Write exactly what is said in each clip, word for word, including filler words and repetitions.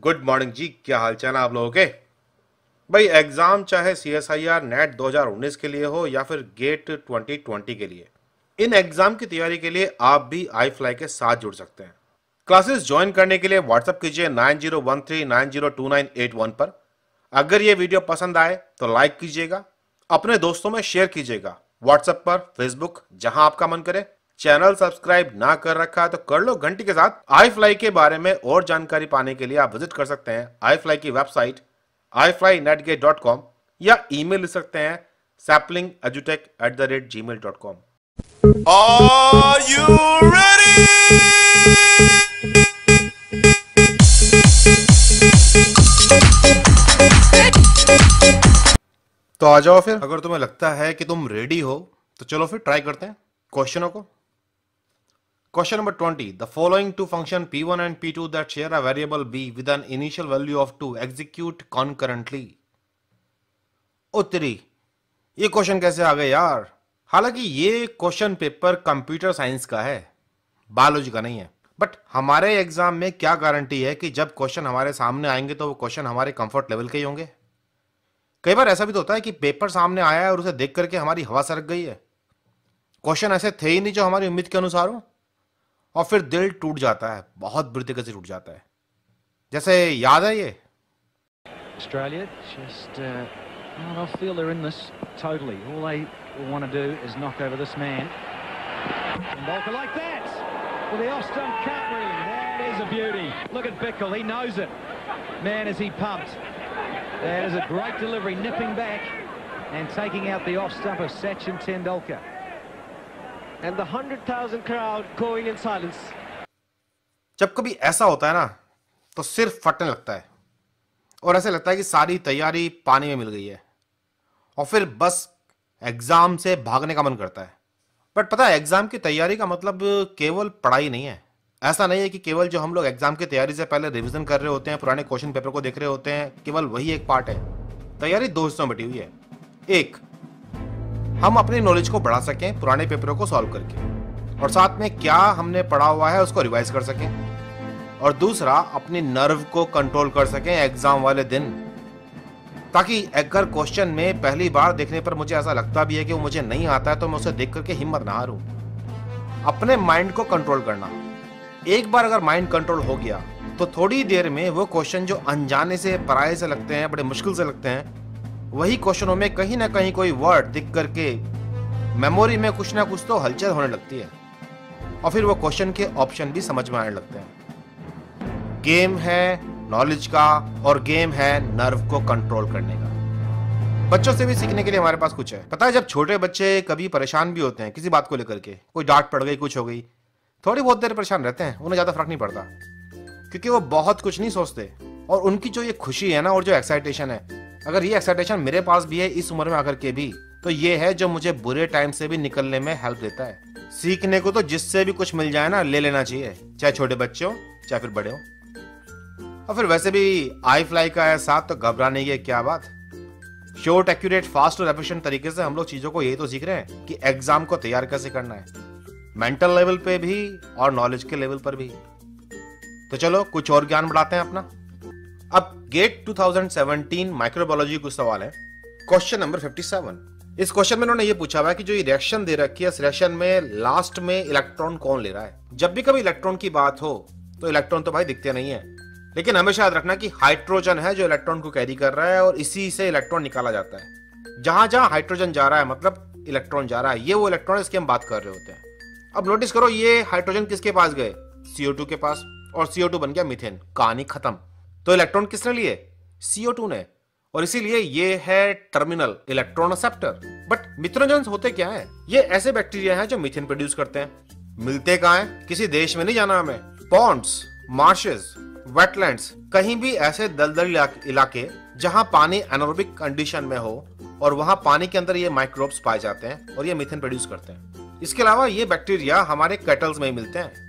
Good morning जी, क्या हाल चाल आप लोगों के। भाई एग्ज़ाम चाहे C S I R NET दो हज़ार उन्नीस के लिए हो या फिर गेट दो हज़ार बीस के लिए, इन एग्ज़ाम की तैयारी के लिए आप भी ifly के साथ जुड़ सकते हैं। क्लासेस ज्वाइन करने के लिए व्हाट्सएप कीजिए nine zero one three nine zero two nine eight one पर। अगर ये वीडियो पसंद आए तो लाइक कीजिएगा, अपने दोस्तों में शेयर कीजिएगा, व्हाट्सएप पर, फेसबुक, जहां आपका मन करे। चैनल सब्सक्राइब ना कर रखा है तो कर लो घंटी के साथ। ifly के बारे में और जानकारी पाने के लिए आप विजिट कर सकते हैं ifly की website ifly net gate dot com या ईमेल लिख सकते हैं sapling edutech at the rate gmail dot com। Are you ready? तो आ जाओ फिर, अगर तुम्हें लगता है कि तुम रेडी हो तो चलो फिर ट्राई करते हैं क्वेश्चनों को। Question number twenty. The following two functions p one and p two that share a variable b with an initial value of two execute concurrently. ओ तेरी, ये क्वेश्चन कैसे आ गए यार। हालांकि ये क्वेश्चन पेपर कंप्यूटर साइंस का है, बायोलॉजी का नहीं है, बट हमारे एग्जाम में क्या गारंटी है कि जब क्वेश्चन हमारे सामने आएंगे तो वो क्वेश्चन हमारे कंफर्ट लेवल के ही होंगे। कई बार ऐसा भी तो होता है कि पेपर सामने आया है और उसे देख करके हमारी हवा सरक गई है, क्वेश्चन ऐसे थे ही नहीं जो हमारी उम्मीद के अनुसार हो, और फिर दिल टूट जाता है, बहुत बुरी तरीके से टूट जाता है। जैसे याद है ये Australia just uh, I feel they're in this totally. All they want to do is knock over this man. And Volker like that. Well, the off stump cutting. That is a beauty. Look at Bickel. He knows it. Man, is he pumped. That is a great delivery, nipping back and taking out the off stump of Sachin Tendulkar. And the one hundred thousand crowd going in silence. जब कभी ऐसा होता है ना तो सिर्फ फटने लगता है और ऐसे लगता है कि सारी तैयारी पानी में मिल गई है और फिर बस एग्जाम से भागने का मन करता है। बट पता है, एग्जाम की तैयारी का मतलब केवल पढ़ाई नहीं है। ऐसा नहीं है कि केवल जो हम लोग एग्जाम की तैयारी से पहले रिवीजन कर रहे होते हैं, पुराने क्वेश्चन पेपर को देख रहे होते हैं, केवल वही एक पार्ट है। तैयारी दो हिस्सों में बटी हुई है। एक, हम अपने नॉलेज को बढ़ा सकें पुराने पेपरों को सॉल्व करके, और साथ में क्या हमने पढ़ा हुआ है उसको रिवाइज कर सकें, और दूसरा अपने नर्व को कंट्रोल कर सकें एग्जाम वाले दिन, ताकि अगर क्वेश्चन में पहली बार देखने पर मुझे ऐसा लगता भी है कि वो मुझे नहीं आता है तो मैं उसे देख करके हिम्मत ना हारूं। अपने माइंड को कंट्रोल करना, एक बार अगर माइंड कंट्रोल हो गया तो थोड़ी देर में वो क्वेश्चन जो अनजाने से, पराये से लगते हैं, बड़े मुश्किल से लगते हैं, वही क्वेश्चनों में कहीं ना कहीं कोई वर्ड दिख करके मेमोरी में कुछ ना कुछ तो हलचल होने लगती है और फिर वो क्वेश्चन के ऑप्शन भी समझ में आने लगते हैं। गेम है नॉलेज का और गेम है नर्व को कंट्रोल करने का। बच्चों से भी सीखने के लिए हमारे पास कुछ है। पता है, जब छोटे बच्चे कभी परेशान भी होते हैं किसी बात को लेकर के, कोई डांट पड़ गई, कुछ हो गई, थोड़ी बहुत देर परेशान रहते हैं, उन्हें ज़्यादा फर्क नहीं पड़ता क्योंकि वो बहुत कुछ नहीं सोचते। और उनकी जो ये खुशी है ना और जो एक्साइटेशन है, अगर ये एक्साइटेशन मेरे पास भी है इस उम्र में आकर के भी, तो ये है जो मुझे बुरे टाइम से भी निकलने में हेल्प देता है। सीखने को तो जिससे भी कुछ मिल जाए ना ले लेना चाहिए, चाहे छोटे बच्चे हो चाहे फिर बड़े हो। और फिर वैसे भी ifly का है साथ, तो घबराने की क्या बात। शॉर्ट, एक्यूरेट, फास्ट और एफिशिएंट तरीके से हम लोग चीजों को यही तो सीख रहे हैं कि एग्जाम को तैयार कैसे करना है, मेंटल लेवल पे भी और नॉलेज के लेवल पर भी। तो चलो कुछ और ज्ञान बढ़ाते हैं अपना। अब गेट दो हज़ार सत्रह माइक्रोबायोलॉजी का सवाल है, क्वेश्चन नंबर सत्तावन। इस क्वेश्चन में उन्होंने ये पूछा हुआ है कि जो ये रिएक्शन दे रखी है, इस रिएक्शन में लास्ट में इलेक्ट्रॉन कौन ले रहा है। जब भी कभी इलेक्ट्रॉन की बात हो तो इलेक्ट्रॉन तो भाई दिखते नहीं है, लेकिन हमेशा याद रखना कि हाइड्रोजन है जो इलेक्ट्रॉन को कैरी कर रहा है और इसी से इलेक्ट्रॉन निकाला जाता है। जहां जहां हाइड्रोजन जा रहा है मतलब इलेक्ट्रॉन जा रहा है, ये वो इलेक्ट्रॉन इसकी हम बात कर रहे होते हैं। अब नोटिस करो, ये हाइड्रोजन किसके पास गए, सी ओ टू के पास, और सी ओ टू बन गया मीथेन। कहानी खत्म। तो इलेक्ट्रॉन किसने लिए, सी ओ टू ने, और इसीलिए ये है terminal electron receptor. But methanogens होते क्या हैं? ये ऐसे बैक्टीरिया हैं जो मीथेन प्रोड्यूस करते हैं। मिलते कहाँ हैं, किसी देश में नहीं जाना हमें। पॉन्ड्स, मार्शेस, वेटलैंड्स, कहीं भी ऐसे दलदल इलाके जहाँ पानी एनारोबिक कंडीशन में हो, और वहाँ पानी के अंदर ये माइक्रोब्स पाए जाते हैं और ये मीथेन प्रोड्यूस करते हैं। इसके अलावा ये बैक्टीरिया हमारे कैटल्स में ही मिलते हैं।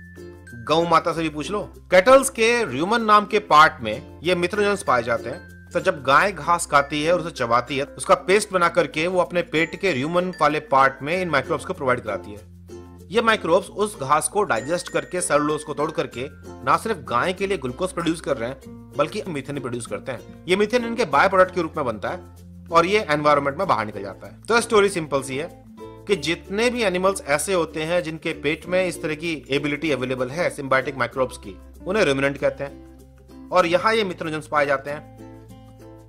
गौ माता से भी पूछ लो, कैटल्स के र्यूमन नाम के पार्ट में ये मिथेनोजेंस पाए जाते हैं। तो जब गाय घास खाती है और उसे चबाती है, उसका पेस्ट बना करके वो अपने पेट के र्यूमन वाले पार्ट में इन माइक्रोब्स को प्रोवाइड कराती है। ये माइक्रोब्स उस घास को डाइजेस्ट करके सेलुलोज को तोड़ करके ना सिर्फ गाय के लिए ग्लूकोज प्रोड्यूस कर रहे हैं बल्कि मीथेन प्रोड्यूस करते हैं। ये मीथेन इनके बाय प्रोडक्ट के रूप में बनता है और ये एनवायरमेंट में बाहर निकल जाता है। तो स्टोरी सिंपल सी है कि जितने भी एनिमल्स ऐसे होते हैं जिनके पेट में इस तरह की एबिलिटी अवेलेबल है सिंबायोटिक माइक्रोब्स की, उन्हें रूमिनेंट कहते हैं। और यहाँ ये मिथेनोजेंस पाए जाते हैं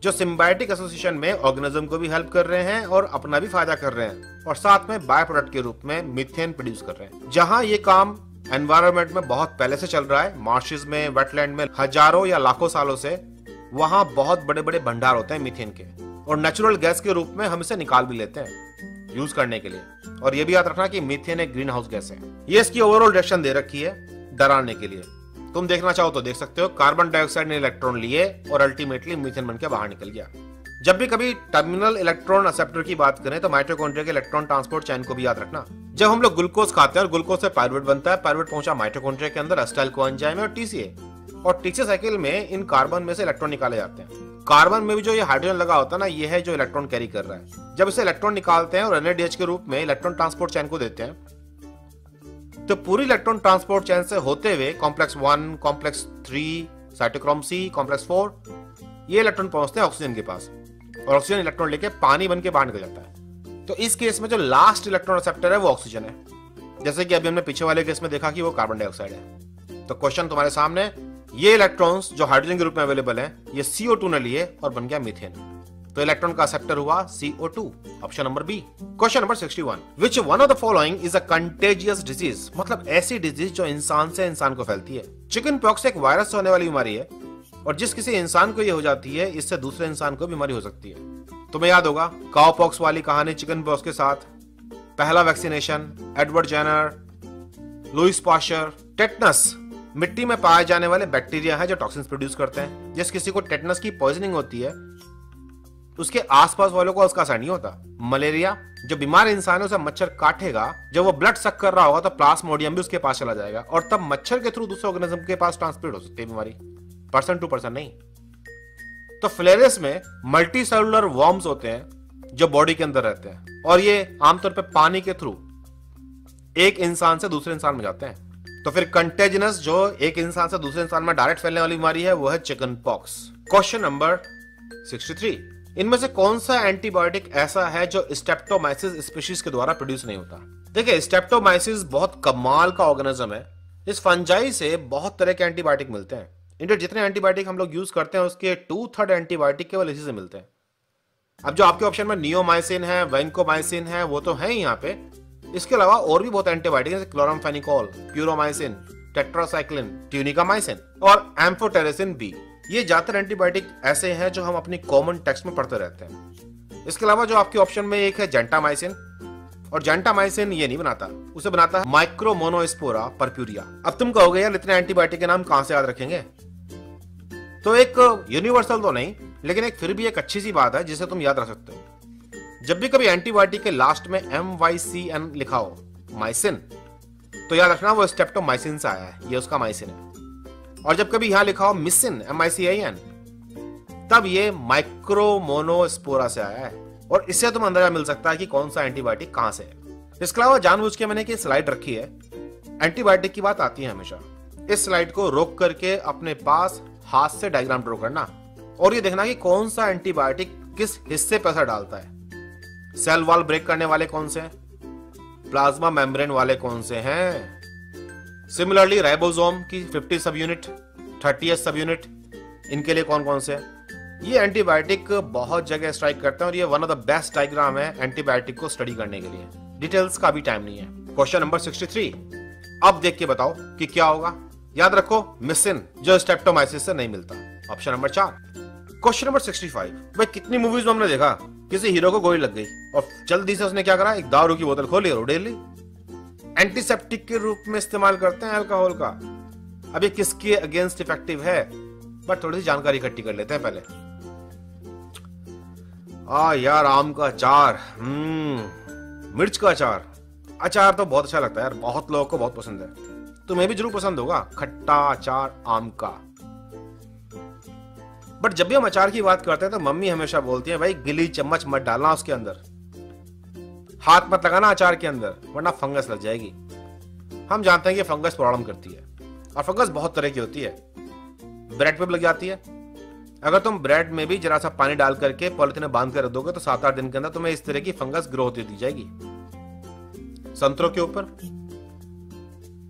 जो सिंबायोटिक एसोसिएशन में ऑर्गेनिज्म को भी हेल्प कर रहे हैं और अपना भी फायदा कर रहे हैं और साथ में बाय प्रोडक्ट के रूप में मीथेन प्रोड्यूस कर रहे हैं। जहाँ ये काम एनवायरमेंट में बहुत पहले से चल रहा है, मार्शेज में, वेटलैंड में हजारों या लाखों सालों से, वहाँ बहुत बड़े बड़े भंडार होते हैं मीथेन के और नेचुरल गैस के रूप में हम इसे निकाल भी लेते हैं यूज करने के लिए। और ये भी याद रखना कि मीथेन एक ग्रीन हाउस गैस है। ये इसकी ओवरऑल डायरेक्शन दे रखी है डराने के लिए, तुम देखना चाहो तो देख सकते हो। कार्बन डाइऑक्साइड ने इलेक्ट्रॉन लिए और अल्टीमेटली मीथेन बनकर बाहर निकल गया। जब भी कभी टर्मिनल इलेक्ट्रॉन एक्सेप्टर की बात करें तो माइटोकॉन्ड्रिया के इलेक्ट्रॉन ट्रांसपोर्ट चैन को भी याद रखना। जब हम लोग ग्लूकोज खाते हैं और ग्लूकोज से पाइरुवेट बनता है, पाइरुवेट पहुंचा माइटोकॉन्ड्रिया के अंदर एसिटाइल कोएंजाइम में और टीसीए, और टीसीए साइकिल में इन कार्बन में से इलेक्ट्रॉन निकाले जाते हैं। कार्बन में भी जो ये हाइड्रोजन लगा होता है ना, ये है जो इलेक्ट्रॉन कैरी कर रहा है। जब इसे इलेक्ट्रॉन निकालते हैं और एनएडीएच के रूप में इलेक्ट्रॉन ट्रांसपोर्ट चैन को देते हैं तो पूरी इलेक्ट्रॉन ट्रांसपोर्ट चैन से होते हुए complex one, complex three, cytochrome C, complex four, ये इलेक्ट्रॉन पहुंचते हैं ऑक्सीजन के पास और ऑक्सीजन इलेक्ट्रॉन लेके पानी बन के बाहर निकल जाता है। तो इस केस में जो लास्ट इलेक्ट्रॉन रिसेप्टर है वो ऑक्सीजन है, जैसे कि अभी हमने पीछे वाले केस में देखा कि वो कार्बन डाइऑक्साइड है। तो क्वेश्चन तुम्हारे सामने, ये इलेक्ट्रॉन्स जो हाइड्रोजन के रूप में अवेलेबल हैं, ये सी ओ टू ने लिए और बन गया मीथेन। तो इलेक्ट्रॉन का एक्सेप्टर हुआ C O two, option number B. Question number इकसठ, which one of the following is a contagious disease, मतलब ऐसी डिजीज जो इंसान से इंसान को फैलती है। चिकन पॉक्स एक वायरस से होने वाली बीमारी है और जिस किसी इंसान को ये हो जाती है इससे दूसरे इंसान को बीमारी हो सकती है। तुम्हें याद होगा काउ पॉक्स वाली कहानी, चिकन पॉक्स के साथ पहला vaccination Edward Jenner, Louis Pasteur. Tetanus मिट्टी में पाए जाने वाले बैक्टीरिया हैं जो टॉक्सिन्स प्रोड्यूस करते हैं। जिस किसी को टेटनस की पॉइजनिंग होती है उसके आसपास वालों को उसका असर नहीं होता। मलेरिया, जो बीमार इंसान है उसे मच्छर काटेगा, जब वो ब्लड सक कर रहा होगा तो प्लास्मोडियम भी उसके पास चला जाएगा और तब मच्छर के थ्रू दूसरे ऑर्गेनिज्म के पास ट्रांसमिट हो सकती है बीमारी, पर्सन टू पर्सन नहीं। तो फ्लेरेस में मल्टी सेलुलर वर्म्स होते हैं जो बॉडी के अंदर रहते हैं और ये आमतौर पर पानी के थ्रू एक इंसान से दूसरे इंसान में जाते हैं। तो फिर कंटेजिनस जो एक इंसान से दूसरे इंसान में डायरेक्ट फैलने वाली बीमारी है वो है चिकन पॉक्स। क्वेश्चन नंबर तिरसठ, इनमें से कौन सा एंटीबायोटिक ऐसा है जो स्ट्रेप्टोमाइसिस स्पीशीज के द्वारा प्रोड्यूस नहीं होता। देखिए स्ट्रेप्टोमाइसिस बहुत कमाल का ऑर्गेनिज्म है। इस फंजाई से बहुत तरह के एंटीबायोटिक मिलते हैं। इनके जितने एंटीबायोटिक हम लोग यूज करते हैं उसके टू थर्ड एंटीबायोटिक केवल इसी से मिलते हैं। अब जो आपके ऑप्शन में नियोमाइसिन है, वैंकोमाइसिन है, वो तो है ही यहाँ पे। इसके अलावा और भी बहुत एंटीबायोटिक हैं जैसे क्लोराम्फेनिकॉल, प्यूरोमाइसिन, टेट्रासाइक्लिन, ट्यूनिकामाइसिन और एम्फोटेरिसिन बी। ये ज्यादातर एंटीबायोटिक ऐसे हैं जो हम अपनी कॉमन टेक्स्ट में पढ़ते रहते हैं। इसके अलावा जो आपके ऑप्शन में एक है जेंटामाइसिन, और जेंटामाइसिन ये नहीं बनाता, उसे बनाता है माइक्रोमोनोस्पोरा परप्यूरिया। अब तुम कहोगे यार इतने एंटीबायोटिक के नाम कहां से याद रखेंगे। तो एक यूनिवर्सल तो नहीं लेकिन एक फिर भी एक अच्छी सी बात है जिसे तुम याद रख सकते हो। जब भी कभी एंटीबायोटिक के लास्ट में एम वाई सी एन लिखा हो, माइसिन, तो याद रखना वो स्ट्रेप्टोमाइसिन से आया है, ये उसका माइसिन है। और जब कभी यहां लिखा हो मिसिन, M I C I N, तब ये माइक्रोमोनोस्पोरा से आया है और इससे तुम अंदाजा मिल सकता है कि कौन सा एंटीबायोटिक कहां से है। इसके अलावा जानबूझ के मैंने की स्लाइड रखी है, एंटीबायोटिक की बात आती है हमेशा। इस स्लाइड को रोक करके अपने पास हाथ से डायग्राम ड्रॉ करना और ये देखना कि कौन सा एंटीबायोटिक किस हिस्से पर असर डालता है। सेल वॉल ब्रेक करने वाले कौन से हैं, प्लाज्मा मेम्ब्रेन वाले कौन से हैं, सिमिलरली राइबोसोम की पचास सब यूनिट, तीस सब यूनिट, इनके लिए कौन कौन से हैं। ये एंटीबायोटिक बहुत जगह स्ट्राइक करते हैं और ये one of the best diagram है एंटीबायोटिक को स्टडी करने के लिए। डिटेल्स का भी टाइम नहीं है। क्वेश्चन नंबर तिरसठ, अब देख के बताओ कि क्या होगा। याद रखो मिसिन जो स्ट्रेप्टोमाइसिस से नहीं मिलता, ऑप्शन नंबर चार। क्वेश्चन नंबर पैंसठ, भाई कितनी मूवीज में हमने देखा किसी हीरो को गोली लग गई और जल्दी से उसने क्या करा, एक दारू की बोतल खोली और उड़ेली। एंटीसेप्टिक के रूप में इस्तेमाल करते हैं अल्कोहल का। अब ये किसके अगेंस्ट इफेक्टिव है, बट थोड़ी सी जानकारी इकट्ठी कर लेते हैं पहले। आ यार आम का अचार, हम्म मिर्च का अचार, अचार तो बहुत अच्छा लगता है यार, बहुत लोगों को बहुत पसंद है, तुम्हें भी जरूर पसंद होगा खट्टा अचार आम का। बट जब भी हम अचार की बात करते हैं तो मम्मी हमेशा बोलती है भाई गिली चम्मच मत डालना उसके अंदर, हाथ मत लगाना अचार के अंदर वरना फंगस लग जाएगी। हम जानते हैं कि फंगस प्रॉब्लम करती है और फंगस बहुत तरह की होती है। ब्रेड पे भी लग जाती है। अगर तुम ब्रेड में भी जरा सा पानी डाल करके पॉलिथीन में बांध कर रख दोगे तो सात आठ दिन के अंदर तुम्हें इस तरह की फंगस ग्रो होती दी जाएगी। संतरों के ऊपर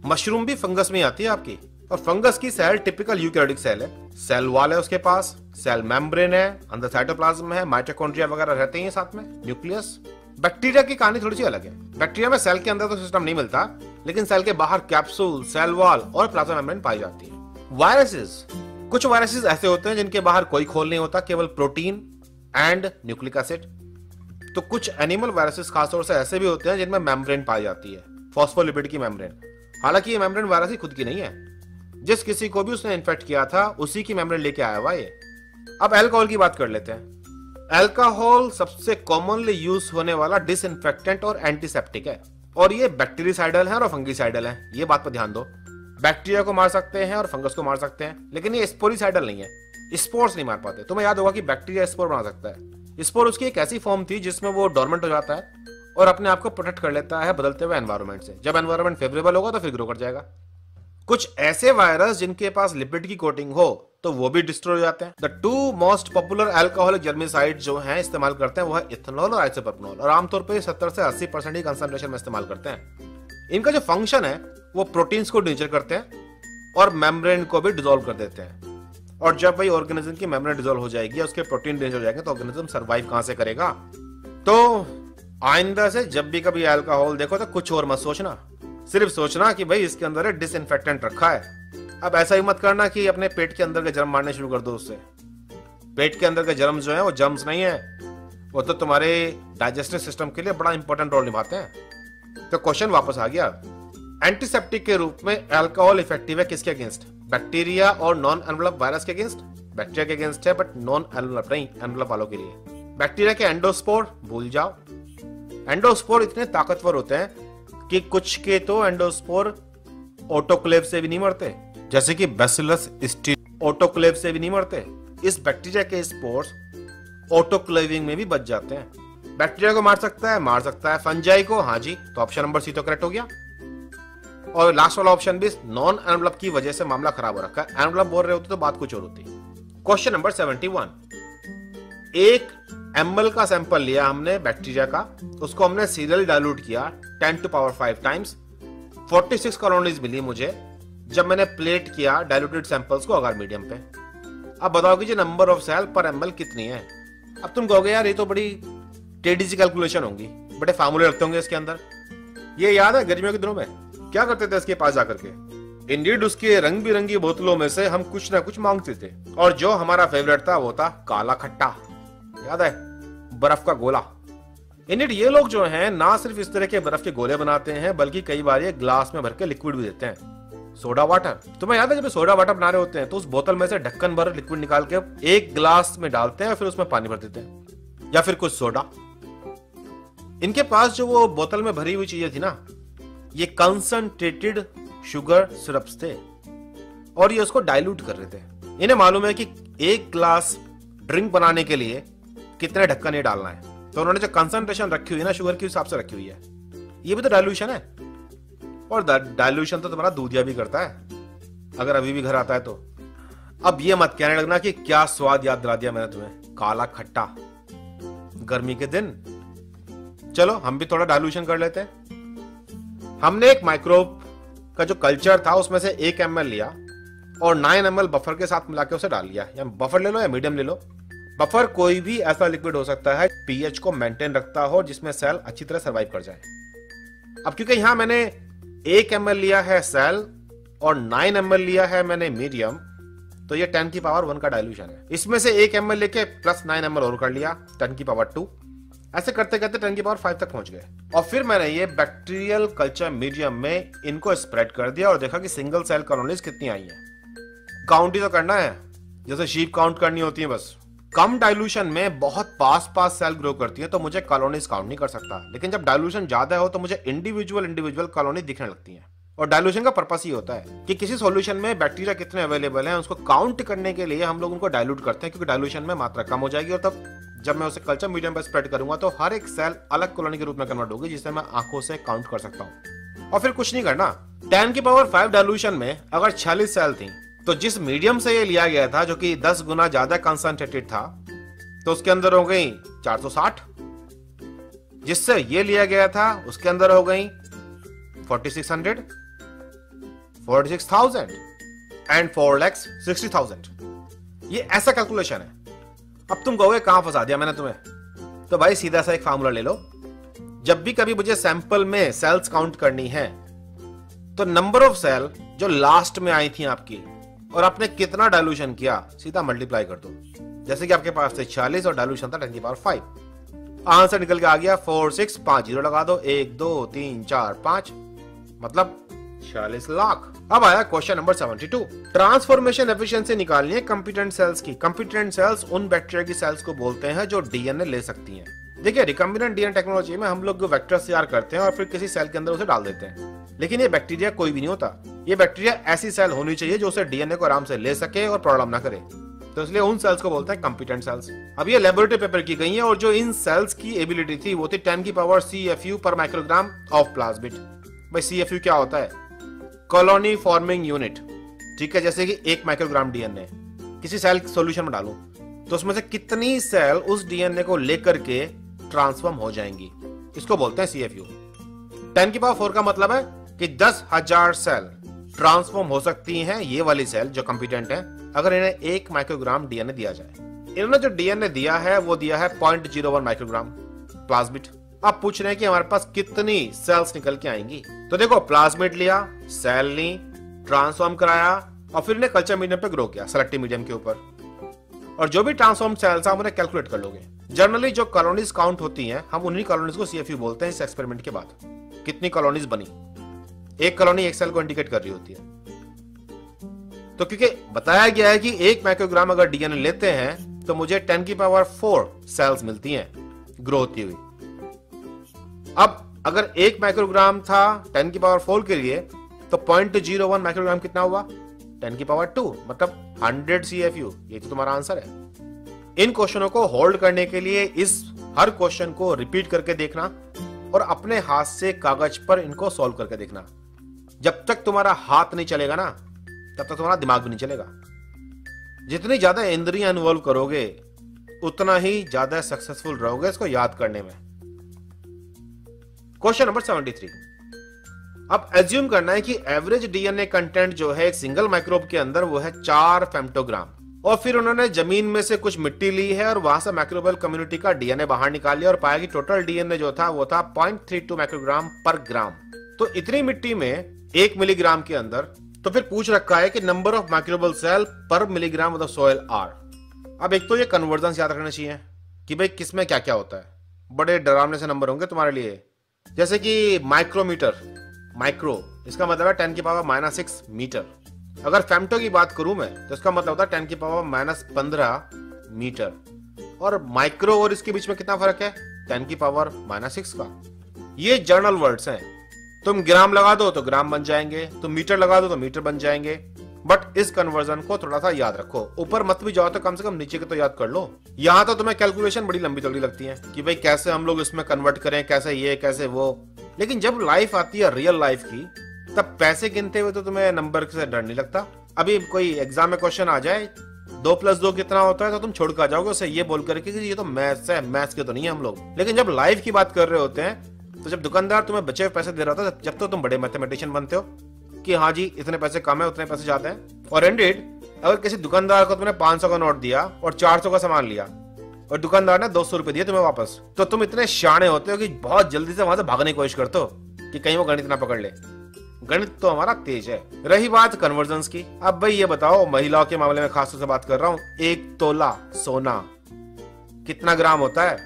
मशरूम भी फंगस में आती है आपकी, और फंगस की सेल टिपिकल यूकैरियोटिक सेल है। सेल वॉल है उसके पास, सेल मेम्ब्रेन है, अंदर साइटोप्लाज्म है, माइटोकॉन्ड्रिया वगैरह रहते हैं साथ में, न्यूक्लियस। बैक्टीरिया की कहानी थोड़ी सी अलग है। बैक्टीरिया में सेल के अंदर तो सिस्टम नहीं मिलता, लेकिन सेल के बाहर कैप्सूल, सेल वॉल और प्लाज्मा मेम्ब्रेन पाई जाती है। वायरसेस, कुछ वायरसेस ऐसे होते हैं जिनके बाहर कोई खोल नहीं होता, केवल प्रोटीन एंड न्यूक्लिक एसिड। तो कुछ एनिमल वायरसेस खासतौर से ऐसे भी होते हैं जिनमें मेम्ब्रेन पाई जाती है, फॉस्फोलिपिड की मेम्ब्रेन। हालांकि ये मेम्ब्रेन वायरस ही खुद की नहीं है, जिस किसी को भी उसने इन्फेक्ट किया था उसी की मेम्ब्रेन लेके आया हुआ ये। अब अल्कोहल की बात कर लेते हैं। अल्कोहल सबसे कॉमनली यूज होने वाला डिसइंफेक्टेंट और एंटीसेप्टिक है, और ये बैक्टीरिसाइडल है और फंगिसाइडल है। ये बात पर ध्यान दो, बैक्टीरिया को मार सकते हैं और फंगस को मार सकते हैं, लेकिन ये स्पोरिसाइडल नहीं है, स्पोर्स नहीं मार पाते। तुम्हें याद होगा कि बैक्टीरिया स्पोर बना सकता है। स्पोर उसकी एक ऐसी फॉर्म थी जिसमें वो डोरमेंट हो जाता है और अपने आप को प्रोटेक्ट कर लेता है बदलते हुए एनवायरनमेंट से। जब एनवायरनमेंट फेवरेबल होगा तो फिर ग्रो कर जाएगा। कुछ ऐसे वायरस जिनके पास लिपिड की कोटिंग हो तो वो भी डिस्ट्रॉय हो जाते हैं। The two most popular alcoholic germicide जो हैं इस्तेमाल करते हैं वह इथेनॉल और आइसोप्रोपनॉल, और आमतौर पर सत्तर से अस्सी परसेंट की कंसंट्रेशन में इस्तेमाल करते हैं। इनका जो फंक्शन है वो प्रोटीन्स को डिजॉल्व करते हैं और मेम्ब्रेन को भी डिजोल्व कर देते हैं, और जब वही ऑर्गेनिज्म की मेम्ब्रेन डिजोल्व हो जाएगी, उसके प्रोटीन डिजोल्व हो जाएंगे, तो ऑर्गेनिज्म सर्वाइव कहां से करेगा। तो आइंदा से जब भी कभी अल्कोहल देखो तो कुछ और मत सोचना, सिर्फ सोचना कि भाई इसके अंदर डिसइंफेक्टेंट रखा है। अब ऐसा ही मत करना कि अपने पेट के अंदर के जर्म मारने शुरू कर दो उससे। पेट के अंदर के जर्म जो है वो जर्म्स नहीं है, वो तो तुम्हारे डाइजेस्टिव सिस्टम के लिए बड़ा इंपॉर्टेंट रोल निभाते हैं। तो क्वेश्चन वापस आ गया, एंटीसेप्टिक के रूप में अल्कोहल इफेक्टिव है किसके अगेंस्ट? बैक्टीरिया और नॉन एनवेलप वायरस के अगेंस्ट। बैक्टीरिया के अगेंस्ट है बट नॉन एनवेलप नहीं, एनवेलप वालों के लिए। बैक्टीरिया के एंडोस्पोर भूल जाओ, एंडोस्पोर इतने ताकतवर होते हैं कि कुछ के तो एंडोस्पोर ऑटोक्लेव से भी नहीं मरते, जैसे कि बैसिलस स्टील ऑटोक्लेव से भी नहीं मरते। इस बैक्टीरिया के स्पोर्स ऑटोक्लेविंग में भी बच जाते हैं। बैक्टीरिया को मार सकता है, मार सकता है फंजाई को, हाँ जी। तो ऑप्शन नंबर सी तो करेक्ट हो गया, और लास्ट वाला ऑप्शन भी नॉन एनवेलप की वजह से मामला खराब हो रखा है। एनवेलप बोल रहे होते तो बात कुछ और होती। क्वेश्चन नंबर इकहत्तर, एक एमएल का सैंपल लिया हमने बैक्टीरिया का, उसको हमने सीरियल डाइल्यूट किया ten to power five times, छियालीस कॉलोनीज मिली मुझे जब मैंने प्लेट किया डाइल्यूटेड सैंपल्स को अगार मीडियम पे। अब बताओ कि नंबर ऑफ सेल पर एमएल कितनी है। अब तुम कहोगे यार ये तो बड़ी टेढ़ी सी कैलकुलेशन होगी, बड़े फार्मूले रखते होंगे इसके अंदर। ये याद है गर्मियों के दिनों में क्या करते थे इसके पास जाकर के? इंडीड उसके रंग बिरंगी बोतलों में से हम कुछ ना कुछ मांगते थे, और जो हमारा फेवरेट था वो था काला खट्टा, याद है, बर्फ का गोला। इनमें ये लोग जो हैं ना सिर्फ इस तरह के बर्फ के गोले बनाते हैं, बल्कि कई बार ये ग्लास में भर के लिक्विड भी देते हैं, सोडा वाटर। तुम्हें याद है जब सोडा वाटर बना रहे होते हैं तो उस बोतल में से ढक्कन भर लिक्विड निकाल के एक ग्लास में डालते हैं और फिर उसमें पानी भर देते हैं या फिर कुछ सोडा। इनके पास जो वो बोतल में भरी हुई चीजें थी ना, ये कंसनट्रेटेड शुगर सिरप्स थे, और ये उसको डाइल्यूट कर रहे थे। इन्हें मालूम है कि एक ग्लास ड्रिंक बनाने के लिए कितने ढक्कन ये डालना है, तो उन्होंने जो कंसंट्रेशन रखी हुई है ना शुगर के हिसाब से रखी हुई है। ये भी तो डाइल्यूशन है, और डाइल्यूशन तो तुम्हारा दूधिया भी करता है अगर अभी भी घर आता है तो। अब ये मत कहने लगना कि क्या स्वाद याद दिला दिया मैंने तुम्हें, काला खट्टा गर्मी के दिन। चलो हम भी थोड़ा डाइल्यूशन कर लेते हैं। हमने एक माइक्रोब का जो कल्चर था उसमें से एक एम एल लिया और नाइन एम एल बफर के साथ मिला के उसे डाल लिया। या बफर ले लो या मीडियम ले लो, बफर कोई भी ऐसा लिक्विड हो सकता है पीएच को मेंटेन रखता हो जिसमें सेल अच्छी तरह सर्वाइव कर जाए। अब क्योंकि यहां मैंने एक एम एल लिया है सेल और नाइन एम एल लिया है मैंने मीडियम, तो ये टेन की पावर वन का डाइल्यूशन है। इसमें से एक एम एल लेके प्लस नाइन एम एल और कर लिया, टेन की पावर टू, ऐसे करते करते टेन की पावर फाइव तक पहुंच गए। और फिर मैंने ये बैक्टीरियल कल्चर मीडियम में इनको स्प्रेड कर दिया और देखा कि सिंगल सेल कॉलोनीज कितनी आई है। काउंट ही तो करना है, जैसे शीप काउंट करनी होती है बस। कम डाइल्यूशन में बहुत पास पास सेल ग्रो करती है तो मुझे कॉलोनीज काउंट नहीं कर सकता, लेकिन जब डाइल्यूशन ज्यादा हो तो मुझे इंडिविजुअल इंडिविजुअल कॉलोनी दिखने लगती हैं। और डाइल्यूशन का पर्पस ही होता है कि किसी सॉल्यूशन में बैक्टीरिया कितने अवेलेबल हैं उसको काउंट करने के लिए हम लोग उनको डाइल्यूट करते हैं, क्योंकि डाइल्यूशन में मात्रा कम हो जाएगी और तब जब मैं उसे कल्चर मीडियम पर स्प्रेड करूंगा तो हर एक सेल अलग कॉलोनी के रूप में कन्वर्ट होगी जिसे मैं आंखों से काउंट कर सकता हूँ। और फिर कुछ नहीं करना। टेन की पावर फाइव डाइल्यूशन में अगर छियालीस सेल थी तो जिस मीडियम से ये लिया गया था जो कि दस गुना ज्यादा कंसंट्रेटेड था तो उसके अंदर हो गई चार सौ साठ, जिससे ये लिया गया था उसके अंदर हो गई forty six hundred, forty six thousand and four lakhs sixty thousand. ये ऐसा कैलकुलेशन है। अब तुम कहोगे कहां फंसा दिया मैंने तुम्हें, तो भाई सीधा सा एक फार्मूला ले लो। जब भी कभी मुझे सैंपल में सेल्स काउंट करनी है तो नंबर ऑफ सेल जो लास्ट में आई थी आपकी और आपने कितना डाइल्यूशन किया सीधा मल्टीप्लाई कर दो। जैसे कि आपके पास थे छियालीस और डाइल्यूशन था टेन की पावर फाइव, आंसर निकल के आ गया फोर सिक्स फाइव जीरो। लगा दो एक दो तीन चार पांच, मतलब छियालीस लाख। अब आया question number seventy two. Transformation efficiency निकालनी है कॉम्पिटेंट सेल्स की। कॉम्पिटेंट सेल्स उन बैक्टीरिया की सेल्स को बोलते हैं जो डीएनए ले सकती हैं। देखिए रिकम्बिनेंट डीएनए टेक्नोलॉजी में हम लोग वेक्टर्स तैयार करते हैं और फिर किसी सेल के अंदर उसे डाल देते हैं, लेकिन ये बैक्टीरिया कोई भी नहीं होता। ये बैक्टीरिया ऐसी सेल होनी चाहिए जो उसे डीएनए को आराम से ले सके और प्रॉब्लम ना करे, तो इसलिए उन सेल्स को बोलते हैं कॉम्पिटेंट सेल्स। अब ये लेबोरेटरी पेपर की गई है और जो इन सेल्स की एबिलिटी थी वो थी टेन की पावर सीएफयू पर माइक्रोग्राम ऑफ प्लाज्मिड। भाई सीएफयू क्या होता है? कॉलोनी फॉर्मिंग यूनिट, ठीक है। जैसे कि एक माइक्रोग्राम डीएनए किसी सेल सॉल्यूशन में डालूं तो उसमें से कितनी सेल उस डीएनए को लेकर के ट्रांसफॉर्म हो जाएंगी, इसको बोलते हैं सीएफयू। टेन की पावर फोर का मतलब है कि दस हजार सेल ट्रांसफॉर्म हो सकती हैं ये वाली सेल जो कॉम्पिटेंट है अगर इन्हें एक माइक्रोग्राम डीएनए दिया जाए। इन्होंने जो डीएनए दिया है वो दिया है point zero one microgram plasmid. अब पूछ रहे हैं कि हमारे पास कितनी सेल्स निकल के आएंगी, तो देखो प्लाज्मिड लिया, सेल ली, ट्रांसफॉर्म कराया और फिर इन्हें कल्चर मीडियम पे ग्रो किया सेलेक्टिव मीडियम के ऊपर, और जो भी ट्रांसफॉर्म सेल्स आप उन्हें कैलकुलेट कर लोगे। जनरली जो कॉलोनीज काउंट होती है हम उन्हीं कॉलोनीज को सीएफयू बोलते हैं। इस एक्सपेरिमेंट के बाद कितनी कॉलोनीज बनी, एक कॉलोनी एक सेल को इंडिकेट कर रही होती है, तो क्योंकि बताया गया है कि एक माइक्रोग्राम अगर डीएनए लेते हैं तो मुझे टेन की पावर फोर सेल्स मिलती हैं ग्रो होती हुई। अब अगर एक माइक्रोग्राम था टेन की पावर फोर के लिए तो पॉइंट जीरो वन माइक्रोग्राम कितना हुआ, टेन की पावर टू, मतलब हंड्रेड सीएफयू। ये तो तुम्हारा आंसर है। इन क्वेश्चनों को होल्ड करने के लिए इस हर क्वेश्चन को रिपीट करके देखना और अपने हाथ से कागज पर इनको सॉल्व करके देखना। जब तक तुम्हारा हाथ नहीं चलेगा ना तब तक तुम्हारा दिमाग भी नहीं चलेगा। जितनी ज्यादा इंद्रियां इन्वॉल्व करोगे उतना ही ज्यादा सक्सेसफुल रहोगे इसको याद करने में। Question number seventy three. अब एज्यूम करना है कि एवरेज डीएनए कंटेंट जो है एक सिंगल माइक्रोब के अंदर वो है चार फेम्टोग्राम, और फिर उन्होंने जमीन में से कुछ मिट्टी ली है और वहां से माइक्रोबियल कम्युनिटी का डीएनए बाहर निकाल लिया और पाया कि टोटल डीएनए जो था वो था पॉइंट थ्री टू माइक्रोग्राम पर ग्राम। तो इतनी मिट्टी में एक मिलीग्राम के अंदर, तो फिर पूछ रखा है कि number of microbial cell per milligram of the soil are. अब एक तो ये कन्वर्जन याद रखना चाहिए कि भाई किसमें क्या क्या होता है। बड़े डरावने से नंबर होंगे तुम्हारे लिए, जैसे कि माइक्रोमीटर, माइक्रो इसका मतलब है टेन की पावर माइनस सिक्स मीटर। अगर फेम्टो की बात करूं मैं तो इसका मतलब होता है टेन की पावर माइनस पंद्रह मीटर। और माइक्रो और इसके बीच में कितना फर्क है, टेन की पावर माइनस सिक्स का। ये जर्नल वर्ड्स हैं। तुम ग्राम लगा दो तो ग्राम बन जाएंगे, तुम मीटर लगा दो तो मीटर बन जाएंगे, बट इस कन्वर्जन को थोड़ा सा याद रखो। ऊपर मत भी जाओ तो कम से कम नीचे के तो याद कर लो। यहाँ तो तुम्हें कैलकुलेशन बड़ी लंबी चौड़ी लगती है कि भाई कैसे हम लोग इसमें कन्वर्ट करें, कैसे ये कैसे वो, लेकिन जब लाइफ आती है रियल लाइफ की तब पैसे गिनते हुए तो तुम्हें नंबर से डर नहीं लगता। अभी कोई एग्जाम में क्वेश्चन आ जाए दो प्लस दो कितना होता है तो तुम छोड़ कर जाओगे उसे ये बोल करके कि ये तो मैथ्स है, मैथ्स के तो नहीं है हम लोग। लेकिन जब लाइफ की बात कर रहे होते हैं तो जब दुकानदार तुम्हें बचे हुए पैसे दे रहा था जब तो तुम बड़े मैथमेटिशियन बनते हो कि हाँ जी इतने पैसे कम है उतने पैसे जाते हैं। और इंडेड अगर किसी दुकानदार को तुमने पांच सौ का नोट दिया और चार सौ का सामान लिया और दुकानदार ने दो सौ रुपए दिए तुम्हें वापस, तो तुम इतने शाणे होते हो कि बहुत जल्दी से वहां से भागने की कोशिश करते हो कि कहीं वो गणित ना पकड़ ले। गणित तो हमारा तेज है। रही बात कन्वर्जन की, अब भाई ये बताओ महिलाओं के मामले में खासतौर से बात कर रहा हूँ, एक तोला सोना कितना ग्राम होता है,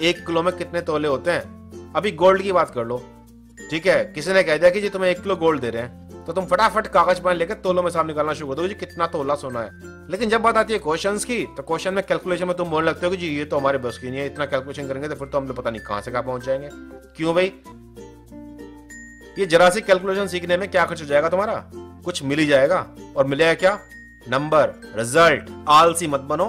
एक किलो में कितने तोले होते हैं। अभी गोल्ड की बात कर लो, ठीक है। किसी ने कह दिया कि जी तुम्हें एक किलो गोल्ड दे रहे हैं तो तुम फटाफट कागज पेन लेकर तोलों में सामने निकालना शुरू कर दो जी कितना तोला सोना है। लेकिन जब बात आती है क्वेश्चंस की तो क्वेश्चन में कैलकुलेशन में तुम बोलने लगते हो कि जी ये तो हमारे बस की नहीं है, इतना कैलकुलेशन करेंगे तो फिर तो हम लोग पता नहीं कहां से कहां पहुंच जाएंगे। क्यों भाई, ये जरा सी कैलकुलेशन सीखने में क्या खर्च हो जाएगा तुम्हारा, कुछ मिल ही जाएगा। और मिलेगा क्या, नंबर, रिजल्ट। आलसी मत बनो,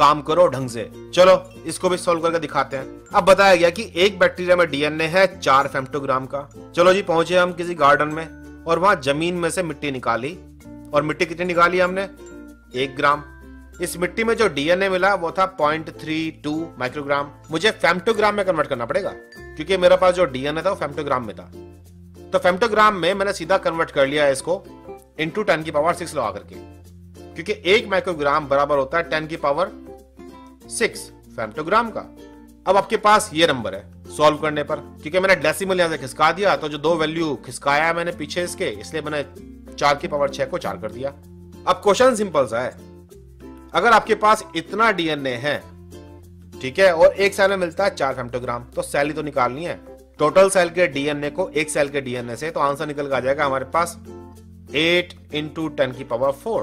काम करो ढंग से। चलो इसको भी सोल्व करके दिखाते हैं। अब बताया गया कि एक बैक्टीरिया में डीएनए है चार फेम्टोग्राम का। चलो जी पहुंचे हम किसी गार्डन में और वहां जमीन में से मिट्टी निकाली, और मिट्टी कितनी निकाली हमने? एक ग्राम। इस मिट्टी में जो डीएनए मिला वो था पॉइंट थ्री टू माइक्रोग्राम। मुझे फेम्टोग्राम में कन्वर्ट करना पड़ेगा क्योंकि मेरे पास जो डीएनए था वो फेम्टोग्राम में था। तो फेम्टोग्राम में मैंने सीधा कन्वर्ट कर लिया इसको इंटू टेन की पावर सिक्स लगा करके, क्योंकि एक माइक्रोग्राम बराबर होता है टेन की पावर सिक्स फेम्टोग्राम का। अब आपके पास ये नंबर है सॉल्व करने पर, क्योंकि मैंने डेसिमल यहाँ से खिसका दिया तो जो दो वैल्यू खिसकाया है मैंने पीछे इसके, इसलिए मैंने चार की पावर छह को चार कर दिया। अब क्वेश्चन सिंपल सा है, अगर आपके पास इतना डीएनए है ठीक है और एक सेल में मिलता है चार फेम्टोग्राम, तो सेल ही तो निकालनी है। टोटल सेल के डीएनए को एक सेल के डीएनए से, तो आंसर निकल आ जाएगा हमारे पास एट इंटू टेन की पावर फोर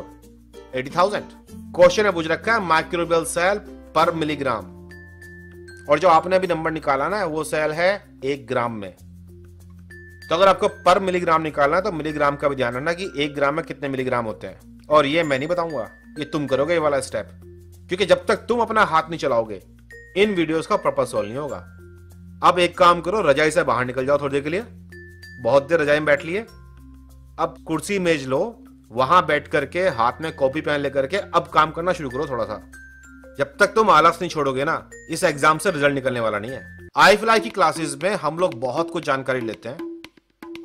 अस्सी हज़ार। क्वेश्चन है पूछ रखा है माइक्रोबियल सेल पर मिलीग्राम, और जो आपने अभी नंबर निकाला ना वो सेल है एक ग्राम में। तो अगर आपको पर मिलीग्राम निकालना है तो मिलीग्राम का भी ध्यान रखना कि एक ग्राम में कितने मिलीग्राम होते हैं, और ये मैं नहीं बताऊंगा, ये तुम करोगे ये वाला स्टेप, क्योंकि जब तक तुम अपना हाथ नहीं चलाओगे इन वीडियोस का पर्पस सॉल्व नहीं होगा। अब एक काम करो, रजाई से बाहर निकल जाओ थोड़ी देर के लिए, बहुत देर रजाई में बैठ लिए। अब कुर्सी मेज लो, वहां बैठ करके हाथ में कॉपी पेन लेकर के अब काम करना शुरू करो थोड़ा सा। जब तक तुम आलस नहीं छोड़ोगे ना इस एग्जाम से रिजल्ट निकलने वाला नहीं है। आईफ्लाई की क्लासेस में हम लोग बहुत कुछ जानकारी लेते हैं,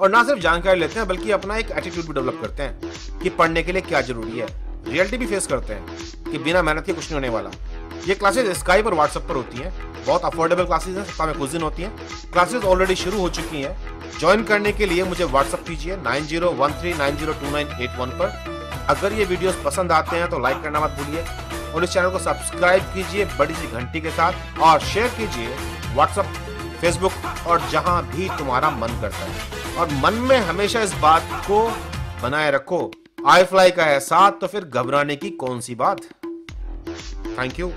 और ना सिर्फ जानकारी लेते हैं बल्कि अपना एक एटीट्यूड भी डेवलप करते हैं कि पढ़ने के लिए क्या जरूरी है। रियलिटी भी फेस करते हैं कि बिना मेहनत के कुछ नहीं होने वाला। ये क्लासेस स्काइप और व्हाट्सएप पर होती है, बहुत अफोर्डेबल क्लासेस है, सप्ताह में कुछ दिन होती है। क्लासेस ऑलरेडी शुरू हो चुकी है। ज्वाइन करने के लिए मुझे व्हाट्सएप कीजिए nine zero one three nine zero two nine eight one पर। अगर ये वीडियोस पसंद आते हैं तो लाइक करना मत भूलिए, और इस चैनल को सब्सक्राइब कीजिए बड़ी सी घंटी के साथ, और शेयर कीजिए व्हाट्सएप, फेसबुक और जहां भी तुम्हारा मन करता है। और मन में हमेशा इस बात को बनाए रखो, आईफ्लाई का है साथ, तो फिर घबराने की कौन सी बात। Thank you.